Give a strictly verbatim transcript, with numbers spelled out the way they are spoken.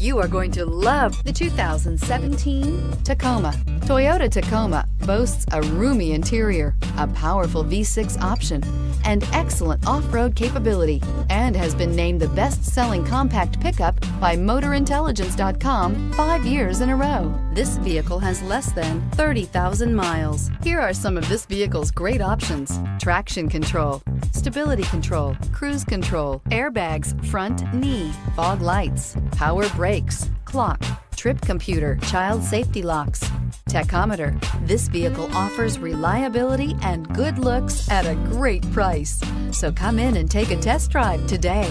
You are going to love the two thousand seventeen Tacoma. Toyota Tacoma boasts a roomy interior, a powerful V six option, and excellent off-road capability, and has been named the best-selling compact pickup by Motor Intelligence dot com five years in a row. This vehicle has less than thirty thousand miles. Here are some of this vehicle's great options: traction control, stability control, cruise control, airbags, front knee, fog lights, power brakes, clock, trip computer, child safety locks, tachometer. This vehicle offers reliability and good looks at a great price. So come in and take a test drive today.